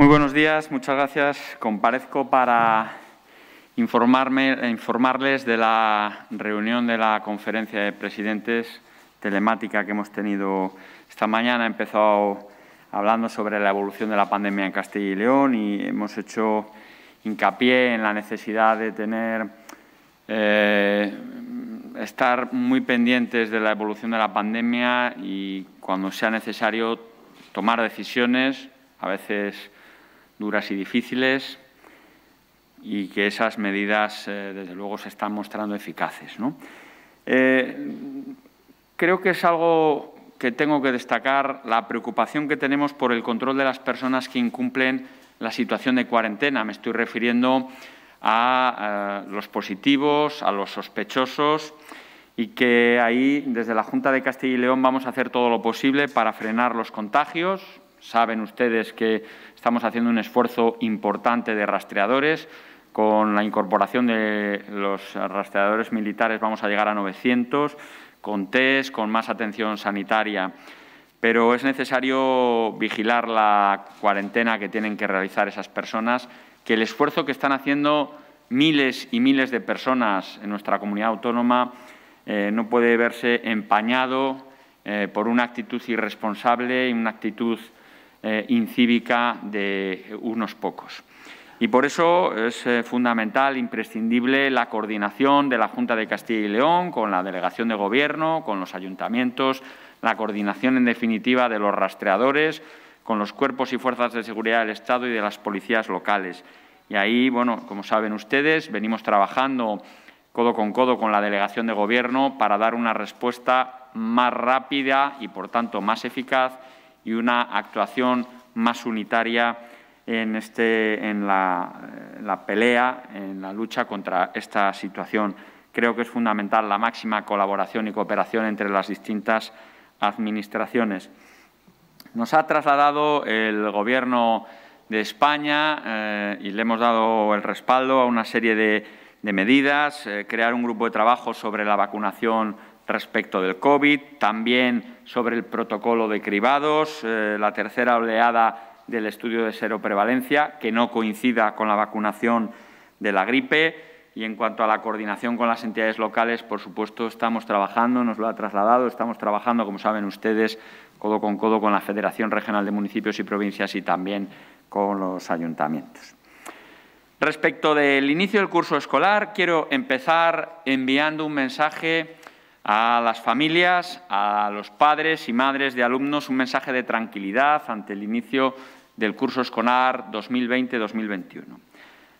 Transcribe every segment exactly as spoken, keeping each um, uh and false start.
Muy buenos días, muchas gracias. Comparezco para informarme, informarles de la reunión de la Conferencia de Presidentes telemática que hemos tenido esta mañana. He empezado hablando sobre la evolución de la pandemia en Castilla y León y hemos hecho hincapié en la necesidad de tener, eh, estar muy pendientes de la evolución de la pandemia y, cuando sea necesario, tomar decisiones, a veces duras y difíciles, y que esas medidas, eh, desde luego, se están mostrando eficaces, ¿no? Eh, creo que es algo que tengo que destacar, la preocupación que tenemos por el control de las personas que incumplen la situación de cuarentena. Me estoy refiriendo a, a los positivos, a los sospechosos, y que ahí, desde la Junta de Castilla y León, vamos a hacer todo lo posible para frenar los contagios. Saben ustedes que estamos haciendo un esfuerzo importante de rastreadores. Con la incorporación de los rastreadores militares vamos a llegar a novecientos, con test, con más atención sanitaria. Pero es necesario vigilar la cuarentena que tienen que realizar esas personas, que el esfuerzo que están haciendo miles y miles de personas en nuestra comunidad autónoma eh, no puede verse empañado eh, por una actitud irresponsable y una actitud eh, incívica de unos pocos. Y por eso es eh, fundamental, imprescindible, la coordinación de la Junta de Castilla y León con la Delegación de Gobierno, con los ayuntamientos, la coordinación, en definitiva, de los rastreadores con los cuerpos y fuerzas de seguridad del Estado y de las policías locales. Y ahí, bueno, como saben ustedes, venimos trabajando codo con codo con la Delegación de Gobierno para dar una respuesta más rápida y, por tanto, más eficaz y una actuación más unitaria en, este, en la, la pelea, en la lucha contra esta situación. Creo que es fundamental la máxima colaboración y cooperación entre las distintas administraciones. Nos ha trasladado el Gobierno de España eh, y le hemos dado el respaldo a una serie de, de medidas, eh, crear un grupo de trabajo sobre la vacunación respecto del COVID, también sobre el protocolo de cribados, eh, la tercera oleada del estudio de seroprevalencia, que no coincida con la vacunación de la gripe. Y en cuanto a la coordinación con las entidades locales, por supuesto, estamos trabajando, nos lo ha trasladado, estamos trabajando, como saben ustedes, codo con codo con la Federación Regional de Municipios y Provincias y también con los ayuntamientos. Respecto del inicio del curso escolar, quiero empezar enviando un mensaje a las familias, a los padres y madres de alumnos, un mensaje de tranquilidad ante el inicio del curso escolar dos mil veinte dos mil veintiuno.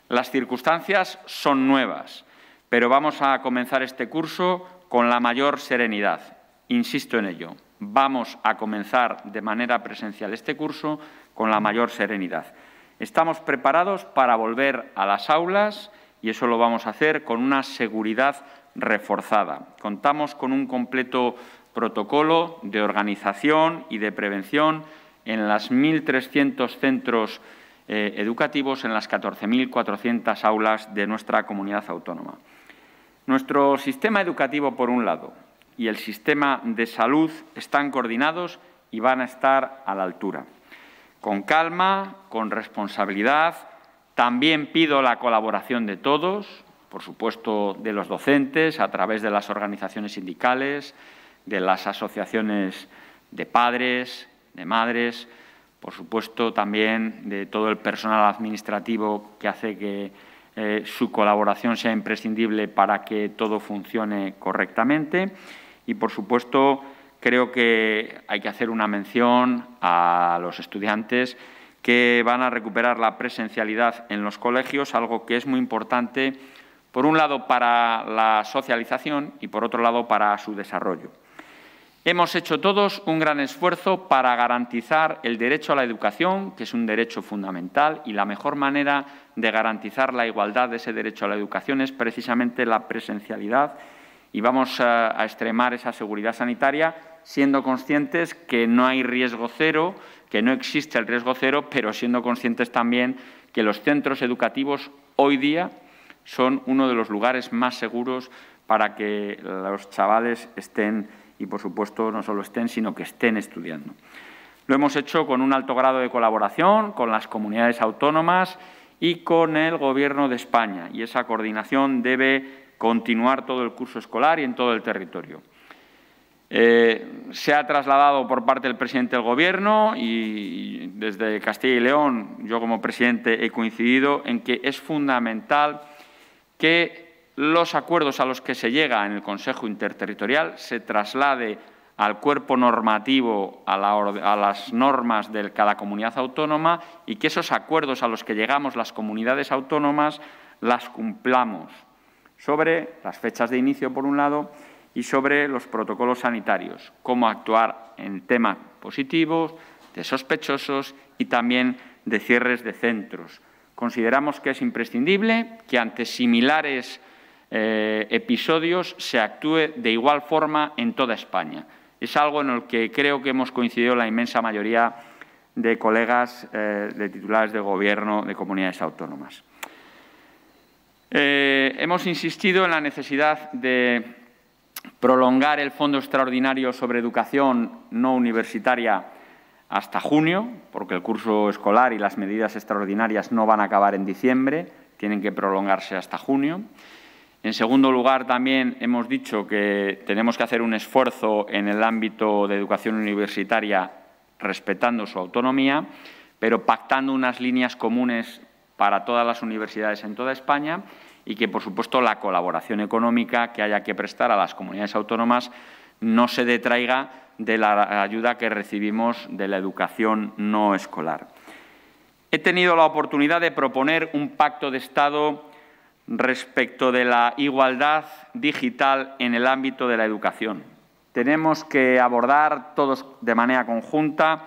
Las circunstancias son nuevas, pero vamos a comenzar este curso con la mayor serenidad. Insisto en ello, vamos a comenzar de manera presencial este curso con la mayor serenidad. Estamos preparados para volver a las aulas y eso lo vamos a hacer con una seguridad reforzada. Contamos con un completo protocolo de organización y de prevención en las mil trescientos centros Eh, educativos en las catorce mil cuatrocientas aulas de nuestra comunidad autónoma. Nuestro sistema educativo, por un lado, y el sistema de salud están coordinados y van a estar a la altura. Con calma, con responsabilidad, también pido la colaboración de todos, por supuesto de los docentes, a través de las organizaciones sindicales, de las asociaciones de padres, de madres, por supuesto, también de todo el personal administrativo que hace que eh, su colaboración sea imprescindible para que todo funcione correctamente. Y, por supuesto, creo que hay que hacer una mención a los estudiantes que van a recuperar la presencialidad en los colegios, algo que es muy importante, por un lado, para la socialización y, por otro lado, para su desarrollo. Hemos hecho todos un gran esfuerzo para garantizar el derecho a la educación, que es un derecho fundamental, y la mejor manera de garantizar la igualdad de ese derecho a la educación es precisamente la presencialidad, y vamos a, a extremar esa seguridad sanitaria, siendo conscientes que no hay riesgo cero, que no existe el riesgo cero, pero siendo conscientes también que los centros educativos hoy día son uno de los lugares más seguros para que los chavales estén y, por supuesto, no solo estén, sino que estén estudiando. Lo hemos hecho con un alto grado de colaboración con las comunidades autónomas y con el Gobierno de España, y esa coordinación debe continuar todo el curso escolar y en todo el territorio. Eh, se ha trasladado por parte del presidente del Gobierno y desde Castilla y León, yo como presidente he coincidido en que es fundamental que los acuerdos a los que se llega en el Consejo Interterritorial se traslade al cuerpo normativo, a, la, a las normas de cada comunidad autónoma y que esos acuerdos a los que llegamos las comunidades autónomas las cumplamos sobre las fechas de inicio, por un lado, y sobre los protocolos sanitarios, cómo actuar en temas positivos, de sospechosos y también de cierres de centros. Consideramos que es imprescindible que ante similares eh, episodios se actúe de igual forma en toda España. Es algo en el que creo que hemos coincidido la inmensa mayoría de colegas eh, de titulares de Gobierno de comunidades autónomas. Eh, hemos insistido en la necesidad de prolongar el Fondo Extraordinario sobre Educación No Universitaria hasta junio, porque el curso escolar y las medidas extraordinarias no van a acabar en diciembre, tienen que prolongarse hasta junio. En segundo lugar, también hemos dicho que tenemos que hacer un esfuerzo en el ámbito de educación universitaria respetando su autonomía, pero pactando unas líneas comunes para todas las universidades en toda España y que, por supuesto, la colaboración económica que haya que prestar a las comunidades autónomas no se detraiga de la ayuda que recibimos de la educación no escolar. He tenido la oportunidad de proponer un pacto de Estado respecto de la igualdad digital en el ámbito de la educación. Tenemos que abordar todos de manera conjunta.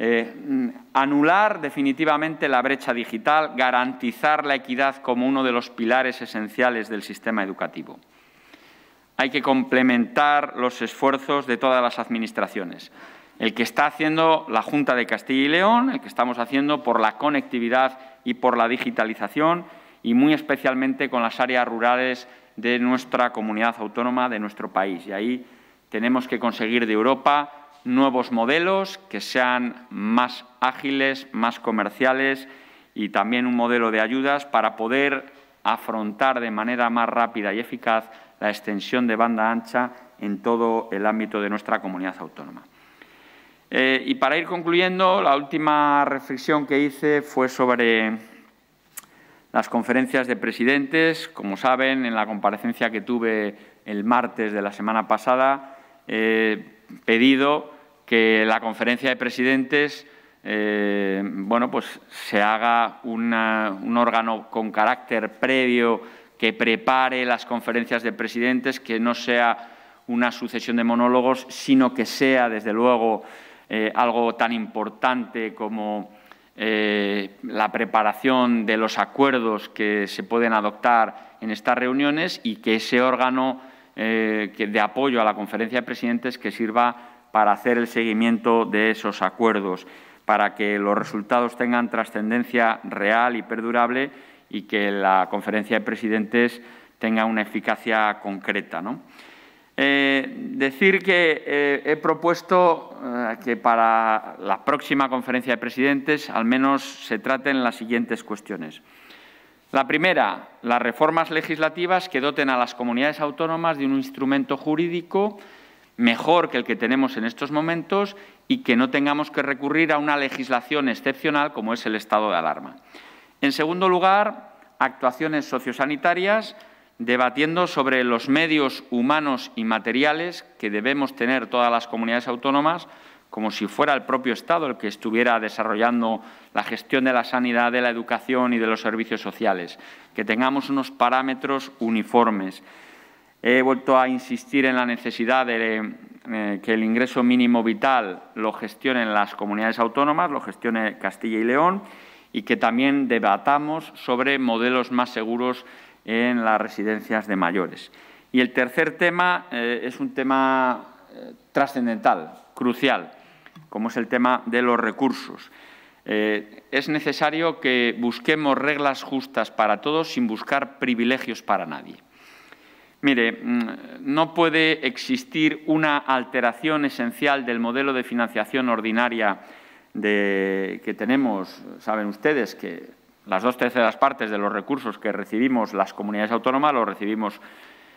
Eh, anular definitivamente la brecha digital, garantizar la equidad como uno de los pilares esenciales del sistema educativo. Hay que complementar los esfuerzos de todas las administraciones. El que está haciendo la Junta de Castilla y León, el que estamos haciendo por la conectividad y por la digitalización y muy especialmente con las áreas rurales de nuestra comunidad autónoma, de nuestro país. Y ahí tenemos que conseguir de Europa nuevos modelos que sean más ágiles, más comerciales y también un modelo de ayudas para poder afrontar de manera más rápida y eficaz la extensión de banda ancha en todo el ámbito de nuestra comunidad autónoma. Eh, y para ir concluyendo, la última reflexión que hice fue sobre las conferencias de presidentes. Como saben, en la comparecencia que tuve el martes de la semana pasada, eh, pedido que la Conferencia de Presidentes eh, bueno, pues se haga una, un órgano con carácter previo que prepare las conferencias de presidentes, que no sea una sucesión de monólogos, sino que sea, desde luego, eh, algo tan importante como eh, la preparación de los acuerdos que se pueden adoptar en estas reuniones y que ese órgano Eh, que de apoyo a la Conferencia de Presidentes que sirva para hacer el seguimiento de esos acuerdos, para que los resultados tengan trascendencia real y perdurable y que la Conferencia de Presidentes tenga una eficacia concreta, ¿no? Eh, decir que eh, he propuesto eh, que para la próxima Conferencia de Presidentes al menos se traten las siguientes cuestiones. La primera, las reformas legislativas que doten a las comunidades autónomas de un instrumento jurídico mejor que el que tenemos en estos momentos y que no tengamos que recurrir a una legislación excepcional como es el estado de alarma. En segundo lugar, actuaciones sociosanitarias, debatiendo sobre los medios humanos y materiales que debemos tener todas las comunidades autónomas, como si fuera el propio Estado el que estuviera desarrollando la gestión de la sanidad, de la educación y de los servicios sociales, que tengamos unos parámetros uniformes. He vuelto a insistir en la necesidad de eh, que el ingreso mínimo vital lo gestionen las comunidades autónomas, lo gestione Castilla y León y que también debatamos sobre modelos más seguros en las residencias de mayores. Y el tercer tema eh, es un tema eh, trascendental, crucial, como es el tema de los recursos. Eh, es necesario que busquemos reglas justas para todos sin buscar privilegios para nadie. Mire, no puede existir una alteración esencial del modelo de financiación ordinaria de, que tenemos. Saben ustedes que las dos terceras partes de los recursos que recibimos las comunidades autónomas los recibimos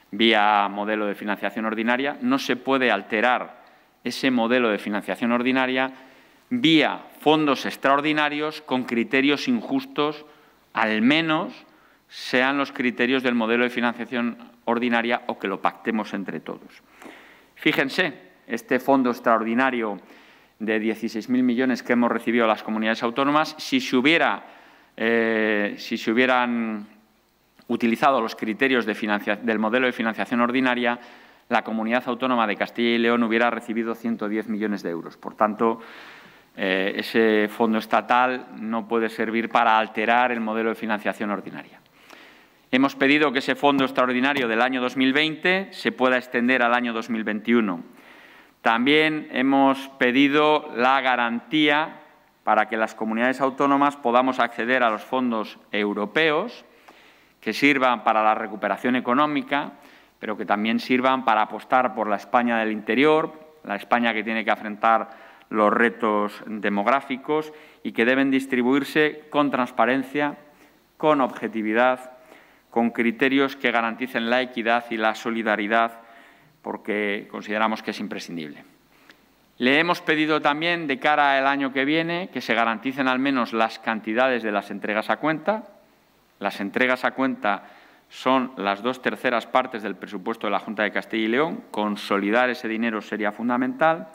vía modelo de financiación ordinaria. No se puede alterar ese modelo de financiación ordinaria vía fondos extraordinarios con criterios injustos, al menos sean los criterios del modelo de financiación ordinaria o que lo pactemos entre todos. Fíjense, este fondo extraordinario de dieciséis mil millones que hemos recibido las comunidades autónomas, si se, hubiera, eh, si se hubieran utilizado los criterios de financia, del modelo de financiación ordinaria, la Comunidad Autónoma de Castilla y León hubiera recibido ciento diez millones de euros. Por tanto, eh, ese fondo estatal no puede servir para alterar el modelo de financiación ordinaria. Hemos pedido que ese fondo extraordinario del año dos mil veinte se pueda extender al año dos mil veintiuno. También hemos pedido la garantía para que las comunidades autónomas podamos acceder a los fondos europeos que sirvan para la recuperación económica, pero que también sirvan para apostar por la España del interior, la España que tiene que afrontar los retos demográficos y que deben distribuirse con transparencia, con objetividad, con criterios que garanticen la equidad y la solidaridad, porque consideramos que es imprescindible. Le hemos pedido también, de cara al año que viene, que se garanticen al menos las cantidades de las entregas a cuenta. Las entregas a cuenta son las dos terceras partes del presupuesto de la Junta de Castilla y León. Consolidar ese dinero sería fundamental.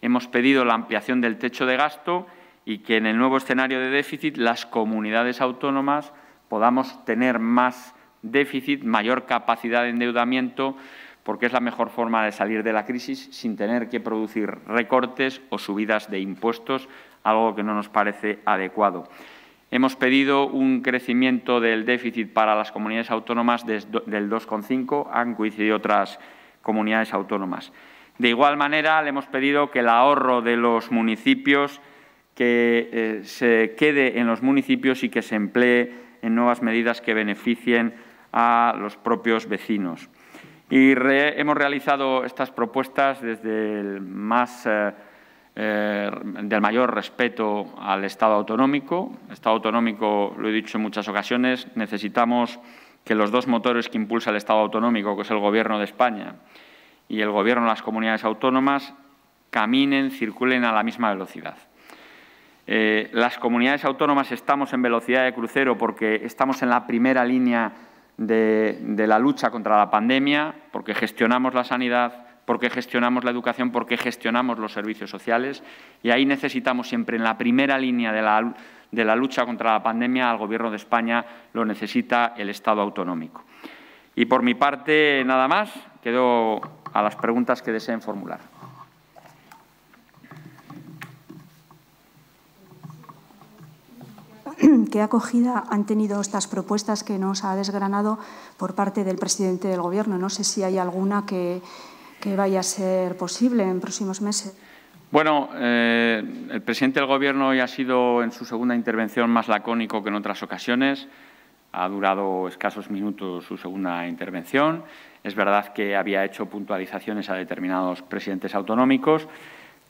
Hemos pedido la ampliación del techo de gasto y que en el nuevo escenario de déficit las comunidades autónomas podamos tener más déficit, mayor capacidad de endeudamiento, porque es la mejor forma de salir de la crisis sin tener que producir recortes o subidas de impuestos, algo que no nos parece adecuado. Hemos pedido un crecimiento del déficit para las comunidades autónomas del dos coma cinco, han coincidido otras comunidades autónomas. De igual manera, le hemos pedido que el ahorro de los municipios, que eh, se quede en los municipios y que se emplee en nuevas medidas que beneficien a los propios vecinos. Y re, hemos realizado estas propuestas desde el, más, eh, eh, del mayor respeto al Estado autonómico. El Estado autonómico, lo he dicho en muchas ocasiones, necesitamos que los dos motores que impulsa el Estado autonómico, que es el Gobierno de España y el Gobierno de las comunidades autónomas, caminen, circulen a la misma velocidad. Eh, las comunidades autónomas estamos en velocidad de crucero porque estamos en la primera línea de, de la lucha contra la pandemia, porque gestionamos la sanidad, porque gestionamos la educación, porque gestionamos los servicios sociales. Y ahí necesitamos siempre, en la primera línea de la, de la lucha contra la pandemia, al Gobierno de España lo necesita el Estado autonómico. Y por mi parte, nada más. Quedo a las preguntas que deseen formular. ¿Qué acogida han tenido estas propuestas que nos ha desgranado por parte del presidente del Gobierno? No sé si hay alguna que, que vaya a ser posible en próximos meses. Bueno, eh, el presidente del Gobierno hoy ha sido en su segunda intervención más lacónico que en otras ocasiones. Ha durado escasos minutos su segunda intervención. Es verdad que había hecho puntualizaciones a determinados presidentes autonómicos,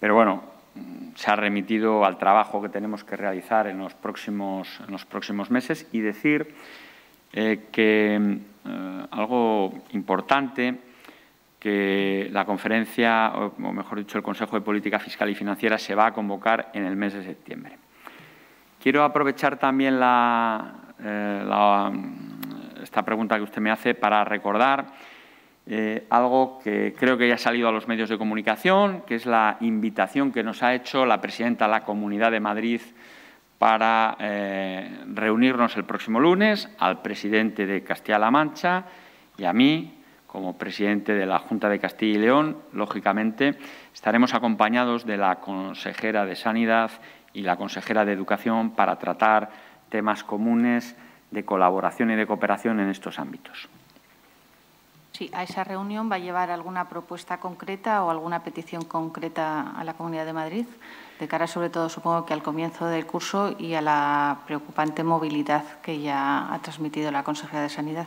pero bueno, se ha remitido al trabajo que tenemos que realizar en los próximos, en los próximos meses y decir eh, que eh, algo importante, que la conferencia, o, o mejor dicho, el Consejo de Política Fiscal y Financiera se va a convocar en el mes de septiembre. Quiero aprovechar también la, eh, la, esta pregunta que usted me hace para recordar Eh, algo que creo que ya ha salido a los medios de comunicación, que es la invitación que nos ha hecho la presidenta de la Comunidad de Madrid para eh, reunirnos el próximo lunes, al presidente de Castilla-La Mancha y a mí, como presidente de la Junta de Castilla y León. Lógicamente, estaremos acompañados de la consejera de Sanidad y la consejera de Educación para tratar temas comunes de colaboración y de cooperación en estos ámbitos. Sí, ¿a esa reunión va a llevar alguna propuesta concreta o alguna petición concreta a la Comunidad de Madrid? De cara, sobre todo, supongo que al comienzo del curso y a la preocupante movilidad que ya ha transmitido la Consejería de Sanidad.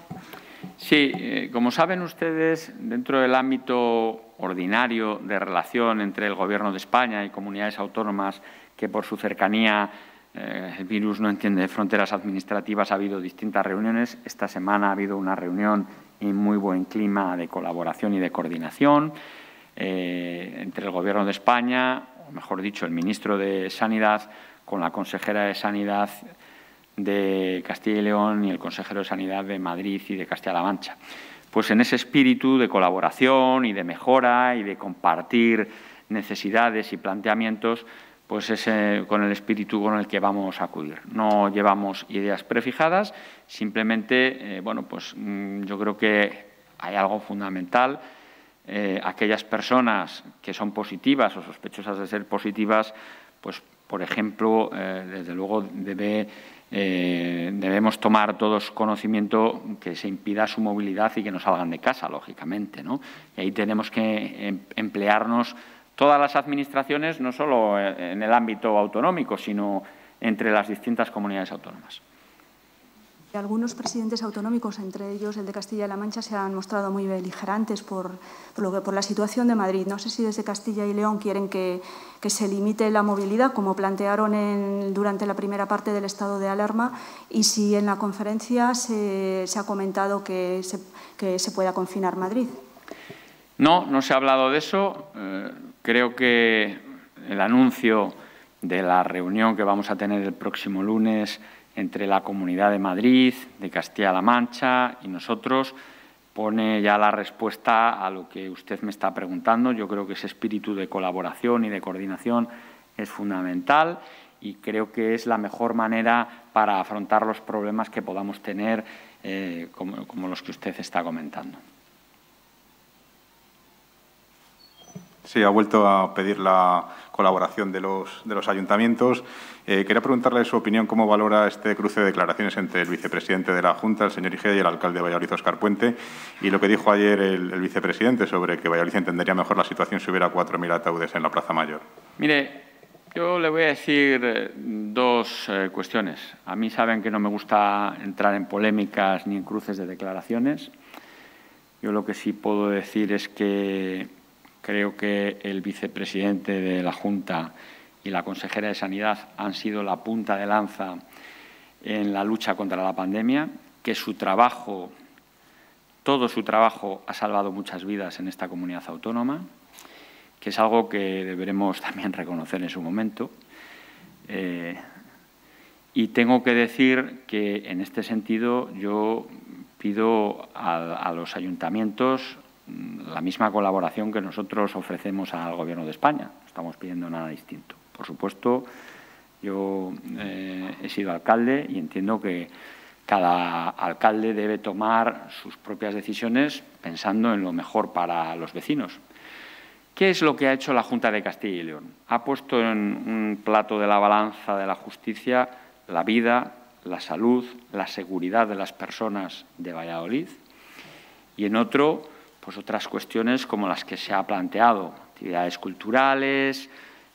Sí, eh, como saben ustedes, dentro del ámbito ordinario de relación entre el Gobierno de España y comunidades autónomas, que por su cercanía eh, el virus no entiende fronteras administrativas, ha habido distintas reuniones. Esta semana ha habido una reunión en muy buen clima de colaboración y de coordinación eh, entre el Gobierno de España, o mejor dicho, el ministro de Sanidad, con la consejera de Sanidad de Castilla y León y el consejero de Sanidad de Madrid y de Castilla-La Mancha. Pues en ese espíritu de colaboración y de mejora y de compartir necesidades y planteamientos, pues es eh, con el espíritu con el que vamos a acudir. No llevamos ideas prefijadas, simplemente, eh, bueno, pues yo creo que hay algo fundamental. Eh, aquellas personas que son positivas o sospechosas de ser positivas, pues, por ejemplo, eh, desde luego debe… Eh, debemos tomar todos conocimiento que se impida su movilidad y que no salgan de casa, lógicamente, ¿no? Y ahí tenemos que emplearnos todas las administraciones, no solo en el ámbito autonómico, sino entre las distintas comunidades autónomas. Algunos presidentes autonómicos, entre ellos el de Castilla-La Mancha, se han mostrado muy beligerantes por, por, lo que, por la situación de Madrid. No sé si desde Castilla y León quieren que, que se limite la movilidad, como plantearon en, durante la primera parte del estado de alarma, y si en la conferencia se, se ha comentado que se, que se pueda confinar Madrid. No, no se ha hablado de eso. Eh, creo que el anuncio de la reunión que vamos a tener el próximo lunes entre la Comunidad de Madrid, de Castilla-La Mancha y nosotros, pone ya la respuesta a lo que usted me está preguntando. Yo creo que ese espíritu de colaboración y de coordinación es fundamental y creo que es la mejor manera para afrontar los problemas que podamos tener, eh, como, como los que usted está comentando. Sí, ha vuelto a pedir la colaboración de los, de los ayuntamientos. Eh, quería preguntarle su opinión, cómo valora este cruce de declaraciones entre el vicepresidente de la Junta, el señor Igea, y el alcalde de Valladolid, Oscar Puente, y lo que dijo ayer el, el vicepresidente sobre que Valladolid entendería mejor la situación si hubiera cuatro mil ataúdes en la Plaza Mayor. Mire, yo le voy a decir dos eh, cuestiones. A mí saben que no me gusta entrar en polémicas ni en cruces de declaraciones. Yo lo que sí puedo decir es que… creo que el vicepresidente de la Junta y la consejera de Sanidad han sido la punta de lanza en la lucha contra la pandemia, que su trabajo, todo su trabajo, ha salvado muchas vidas en esta comunidad autónoma, que es algo que deberemos también reconocer en su momento. Eh, y tengo que decir que, en este sentido, yo pido a, a los ayuntamientos la misma colaboración que nosotros ofrecemos al Gobierno de España. No estamos pidiendo nada distinto. Por supuesto, yo eh, he sido alcalde y entiendo que cada alcalde debe tomar sus propias decisiones pensando en lo mejor para los vecinos. ¿Qué es lo que ha hecho la Junta de Castilla y León? Ha puesto en un plato de la balanza de la justicia la vida, la salud, la seguridad de las personas de Valladolid y en otro… pues otras cuestiones como las que se ha planteado, actividades culturales,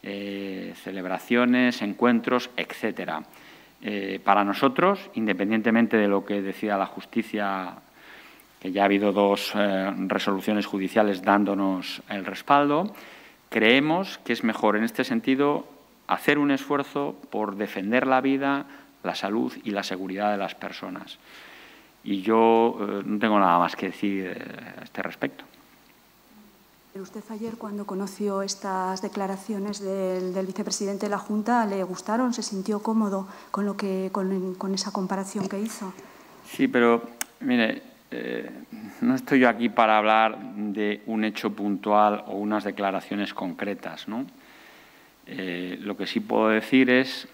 eh, celebraciones, encuentros, etcétera. Eh, para nosotros, independientemente de lo que decida la justicia, que ya ha habido dos eh, resoluciones judiciales dándonos el respaldo, creemos que es mejor en este sentido hacer un esfuerzo por defender la vida, la salud y la seguridad de las personas. Y yo eh, no tengo nada más que decir eh, a este respecto. ¿Usted ayer, cuando conoció estas declaraciones del, del vicepresidente de la Junta, le gustaron? ¿Se sintió cómodo con, lo que, con, con esa comparación que hizo? Sí, pero, mire, eh, no estoy yo aquí para hablar de un hecho puntual o unas declaraciones concretas, ¿no? Eh, lo que sí puedo decir es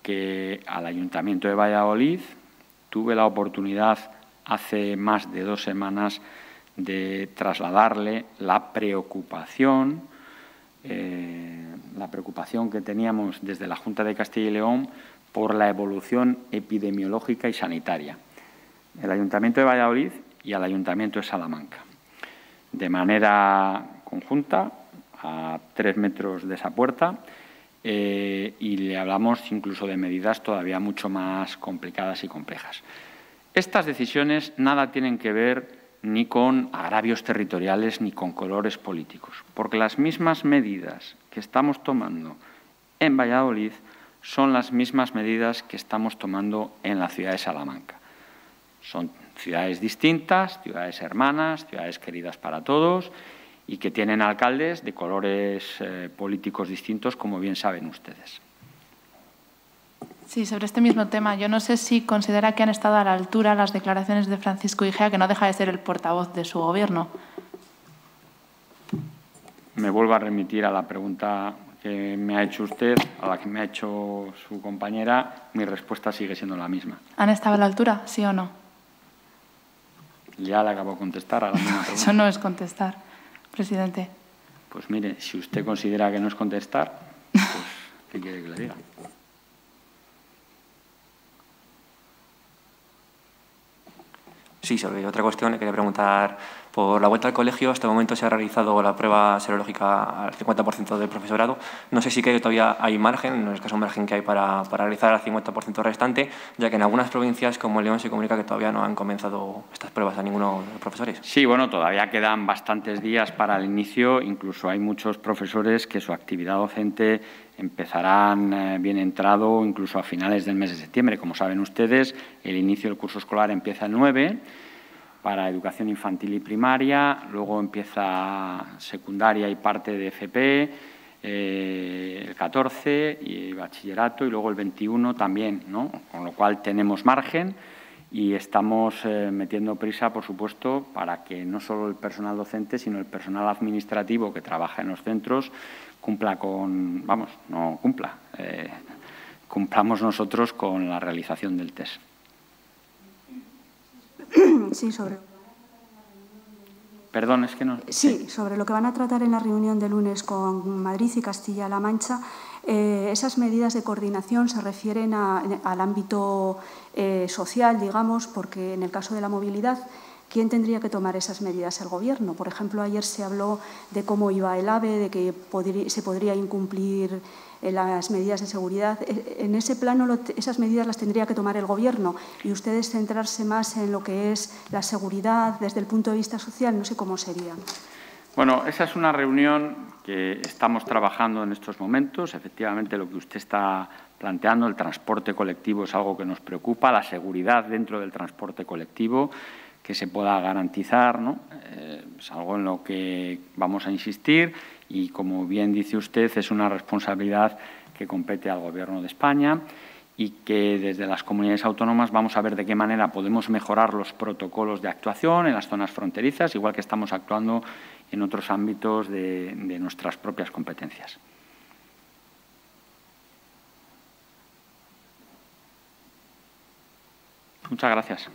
que al Ayuntamiento de Valladolid… tuve la oportunidad hace más de dos semanas de trasladarle la preocupación, eh, la preocupación que teníamos desde la Junta de Castilla y León por la evolución epidemiológica y sanitaria. El Ayuntamiento de Valladolid y al Ayuntamiento de Salamanca. De manera conjunta, a tres metros de esa puerta, Eh, y le hablamos incluso de medidas todavía mucho más complicadas y complejas. Estas decisiones nada tienen que ver ni con agravios territoriales ni con colores políticos, porque las mismas medidas que estamos tomando en Valladolid son las mismas medidas que estamos tomando en la ciudad de Salamanca. Son ciudades distintas, ciudades hermanas, ciudades queridas para todos y que tienen alcaldes de colores eh, políticos distintos, como bien saben ustedes. Sí, sobre este mismo tema. Yo no sé si considera que han estado a la altura las declaraciones de Francisco Igea, que no deja de ser el portavoz de su Gobierno. Me vuelvo a remitir a la pregunta que me ha hecho usted, a la que me ha hecho su compañera. Mi respuesta sigue siendo la misma. ¿Han estado a la altura, sí o no? Ya le acabo de contestar a la misma pregunta. Eso no es contestar, presidente. Pues mire, si usted considera que no es contestar, pues, ¿qué quiere que le diga? Sí, sobre otra cuestión, le quería preguntar, por la vuelta al colegio, hasta el momento se ha realizado la prueba serológica al cincuenta por ciento del profesorado. No sé si que todavía hay margen, no es el caso margen que hay para, para realizar al cincuenta por ciento restante, ya que en algunas provincias, como León, se comunica que todavía no han comenzado estas pruebas a ninguno de los profesores. Sí, bueno, todavía quedan bastantes días para el inicio. Incluso hay muchos profesores que su actividad docente empezarán eh, bien entrado, incluso a finales del mes de septiembre. Como saben ustedes, el inicio del curso escolar empieza el nueve para educación infantil y primaria, luego empieza secundaria y parte de F P, eh, el catorce y bachillerato, y luego el veintiuno también, ¿no? Con lo cual tenemos margen y estamos eh, metiendo prisa, por supuesto, para que no solo el personal docente, sino el personal administrativo que trabaja en los centros cumpla con… vamos, no cumpla, eh, cumplamos nosotros con la realización del test. Sí, sobre… Perdón, es que no… Sí, sobre lo que van a tratar en la reunión de lunes con Madrid y Castilla-La Mancha, eh, esas medidas de coordinación se refieren a, al ámbito eh, social, digamos, porque en el caso de la movilidad… ¿Quién tendría que tomar esas medidas? El Gobierno. Por ejemplo, ayer se habló de cómo iba el AVE, de que podri- se podría incumplir las medidas de seguridad. En ese plano, lo esas medidas las tendría que tomar el Gobierno y ustedes centrarse más en lo que es la seguridad desde el punto de vista social. No sé cómo sería. Bueno, esa es una reunión que estamos trabajando en estos momentos. Efectivamente, lo que usted está planteando, el transporte colectivo, es algo que nos preocupa, la seguridad dentro del transporte colectivo, que se pueda garantizar, ¿no? Eh, es algo en lo que vamos a insistir y, como bien dice usted, es una responsabilidad que compete al Gobierno de España y que desde las comunidades autónomas vamos a ver de qué manera podemos mejorar los protocolos de actuación en las zonas fronterizas, igual que estamos actuando en otros ámbitos de, de nuestras propias competencias. Muchas gracias.